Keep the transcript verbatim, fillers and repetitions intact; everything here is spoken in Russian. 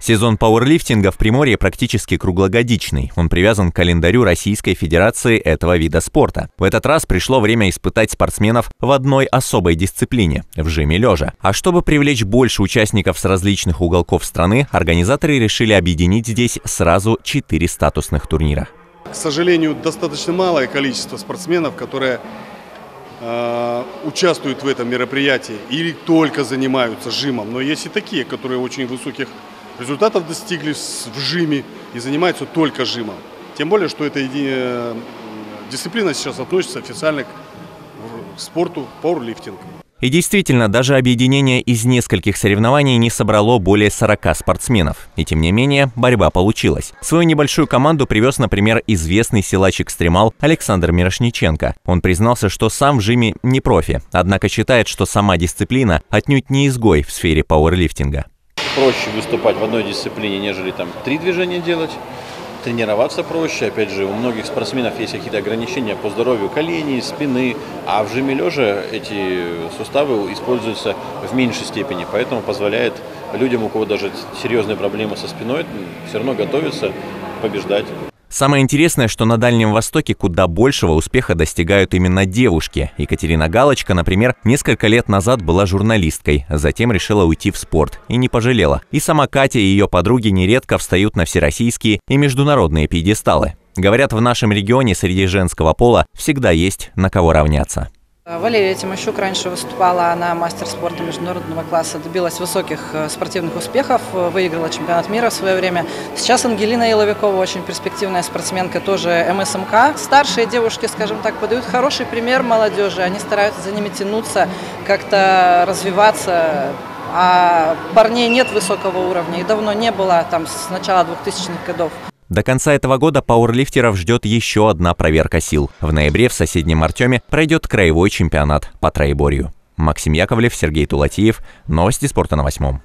Сезон пауэрлифтинга в Приморье практически круглогодичный. Он привязан к календарю Российской Федерации этого вида спорта. В этот раз пришло время испытать спортсменов в одной особой дисциплине – в жиме лежа. А чтобы привлечь больше участников с различных уголков страны, организаторы решили объединить здесь сразу четыре статусных турнира. К сожалению, достаточно малое количество спортсменов, которые э, участвуют в этом мероприятии или только занимаются жимом. Но есть и такие, которые очень высоких результатов достигли в жиме и занимаются только жимом. Тем более, что эта еди... дисциплина сейчас относится официально к спорту пауэрлифтинг. И действительно, даже объединение из нескольких соревнований не собрало более сорока спортсменов. И тем не менее, борьба получилась. Свою небольшую команду привез, например, известный силач-экстремал Александр Мирошниченко. Он признался, что сам в жиме не профи, однако считает, что сама дисциплина отнюдь не изгой в сфере пауэрлифтинга. Проще выступать в одной дисциплине, нежели там три движения делать. Тренироваться проще. Опять же, у многих спортсменов есть какие-то ограничения по здоровью колени, спины, а в жиме лежа эти суставы используются в меньшей степени, поэтому позволяет людям, у кого даже серьезные проблемы со спиной, все равно готовиться побеждать. Самое интересное, что на Дальнем Востоке куда большего успеха достигают именно девушки. Екатерина Галочка, например, несколько лет назад была журналисткой, затем решила уйти в спорт и не пожалела. И сама Катя и ее подруги нередко встают на всероссийские и международные пьедесталы. Говорят, в нашем регионе среди женского пола всегда есть на кого равняться. Валерия Тимощук раньше выступала, она мастер спорта международного класса, добилась высоких спортивных успехов, выиграла чемпионат мира в свое время. Сейчас Ангелина Яловикова, очень перспективная спортсменка, тоже МСМК. Старшие девушки, скажем так, подают хороший пример молодежи, они стараются за ними тянуться, как-то развиваться. А парней нет высокого уровня и давно не было, там, с начала двухтысячных годов. До конца этого года пауэрлифтеров ждет еще одна проверка сил. В ноябре в соседнем Артеме пройдет краевой чемпионат по троеборью. Максим Яковлев, Сергей Тулатиев. Новости спорта на восьмом.